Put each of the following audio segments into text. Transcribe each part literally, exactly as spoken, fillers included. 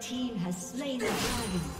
Red team has slain the dragon.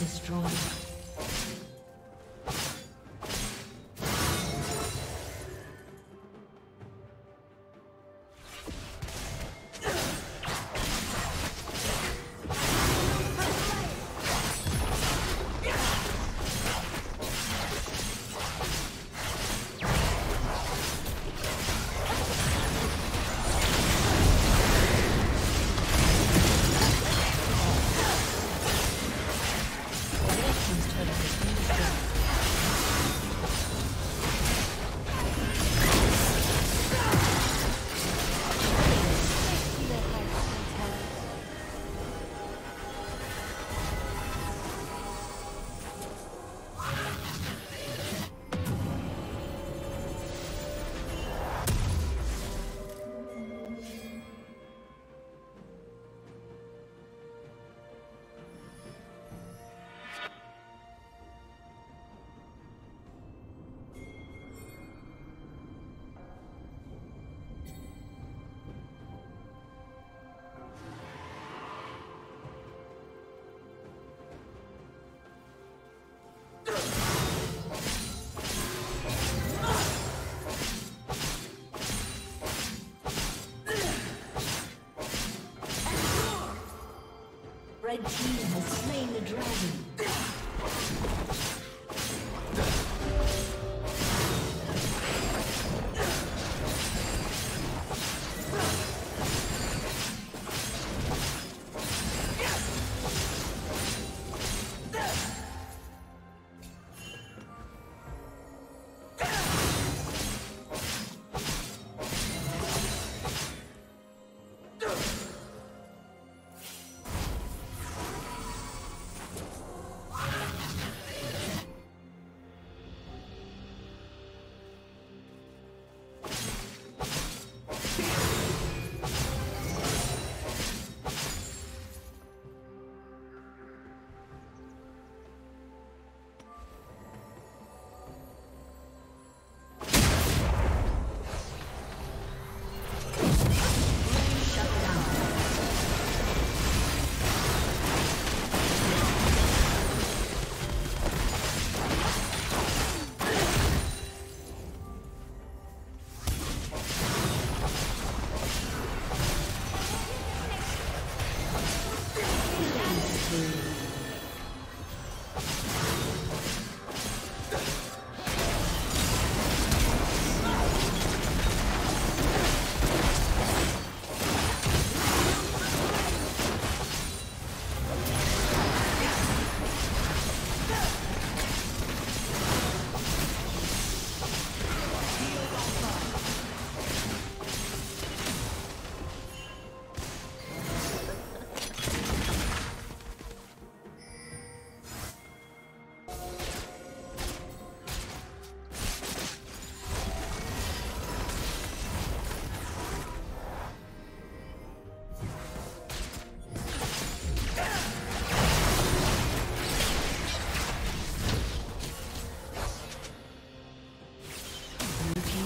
Destroyed. Red team has slain the dragon.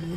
Blue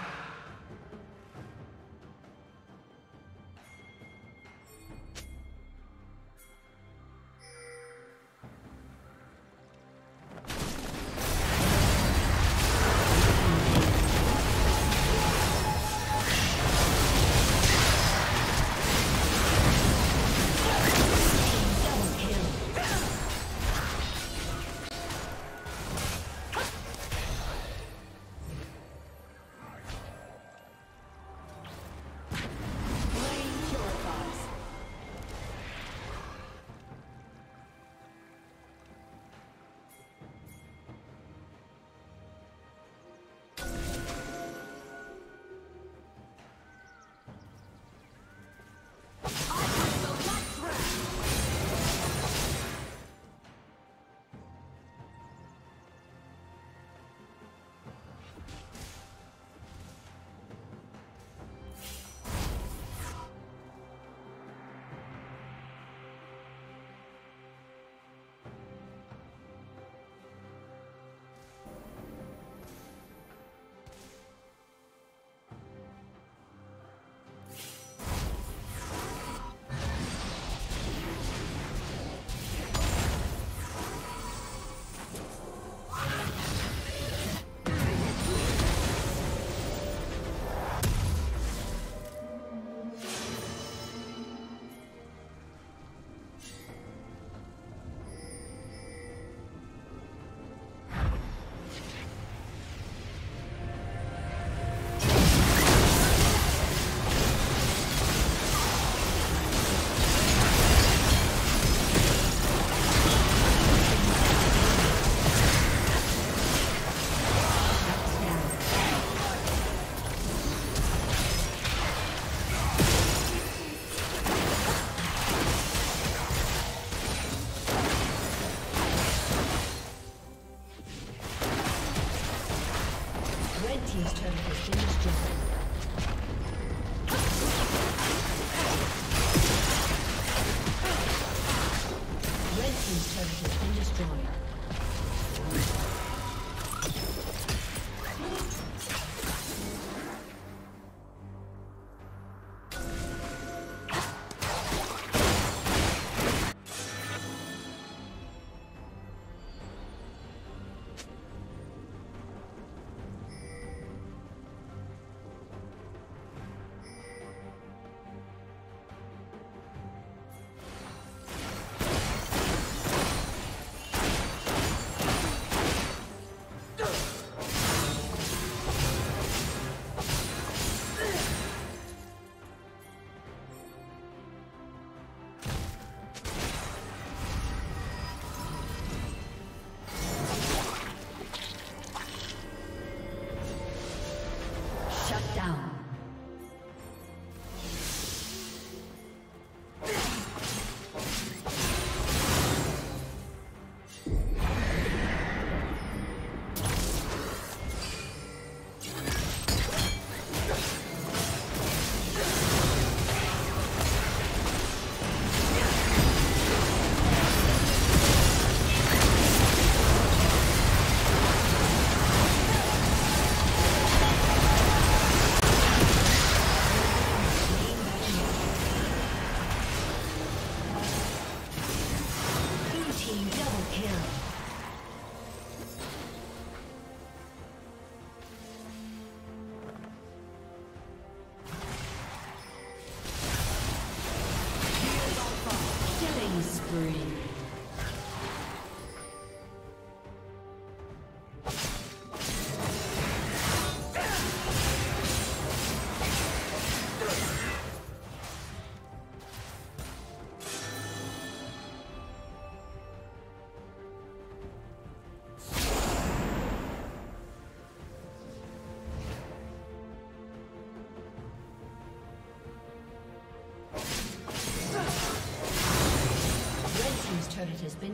Has been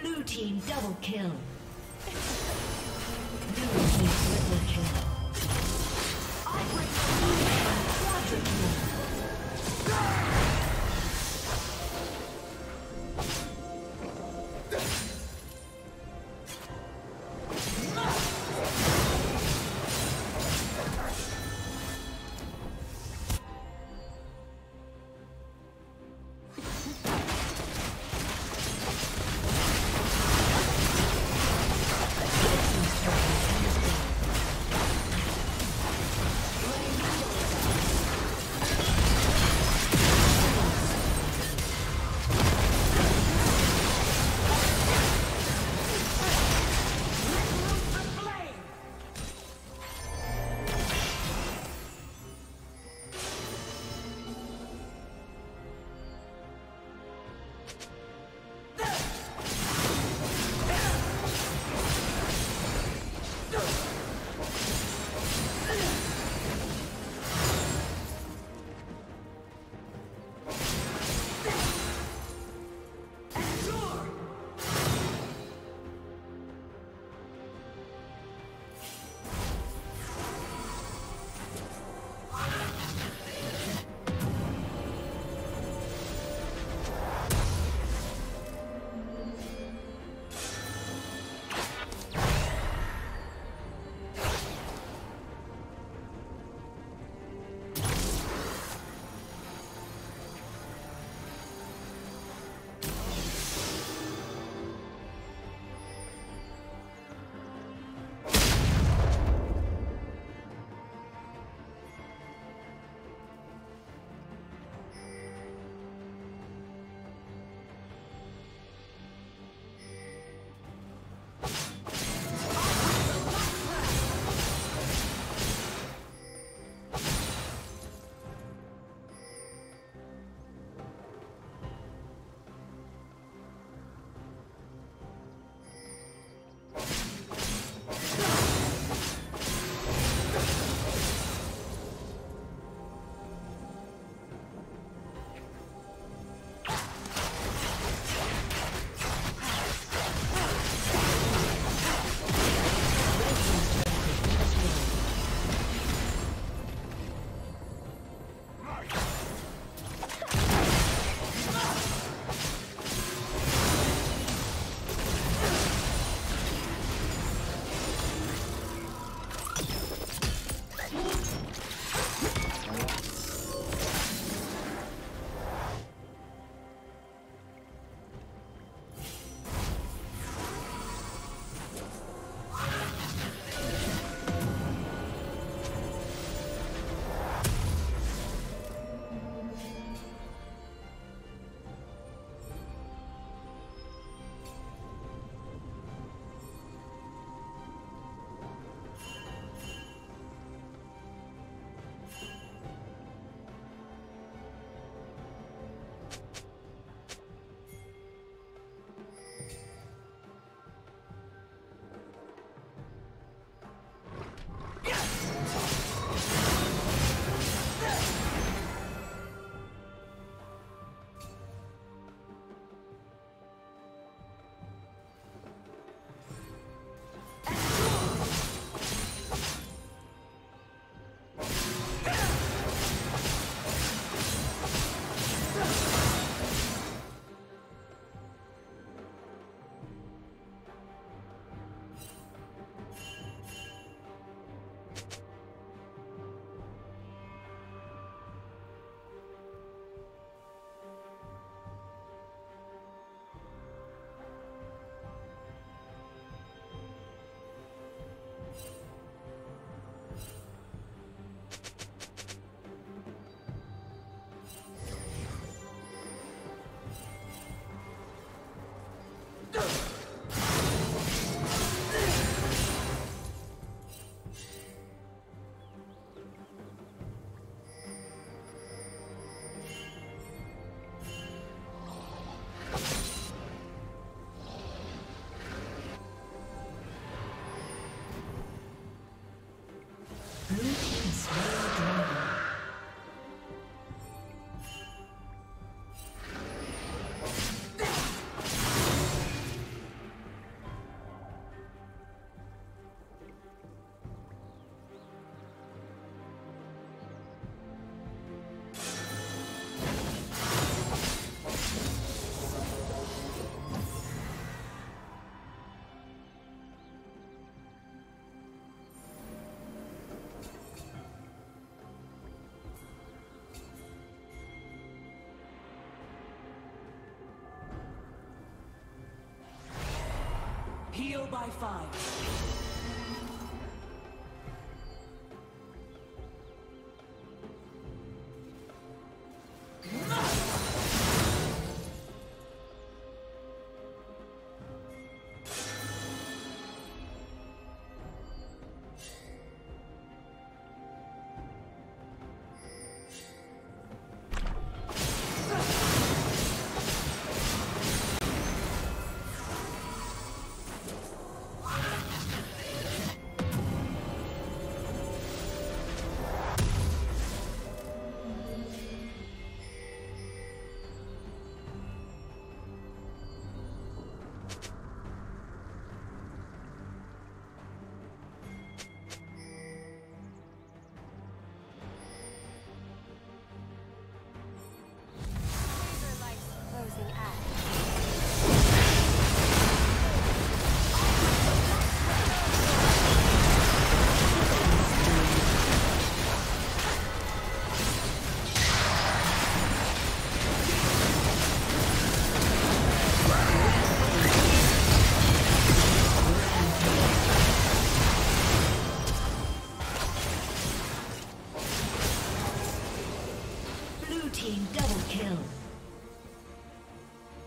Blue team double kill. Blue team triple kill. I break the blue team quadra kill. Heal by five.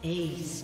Ace.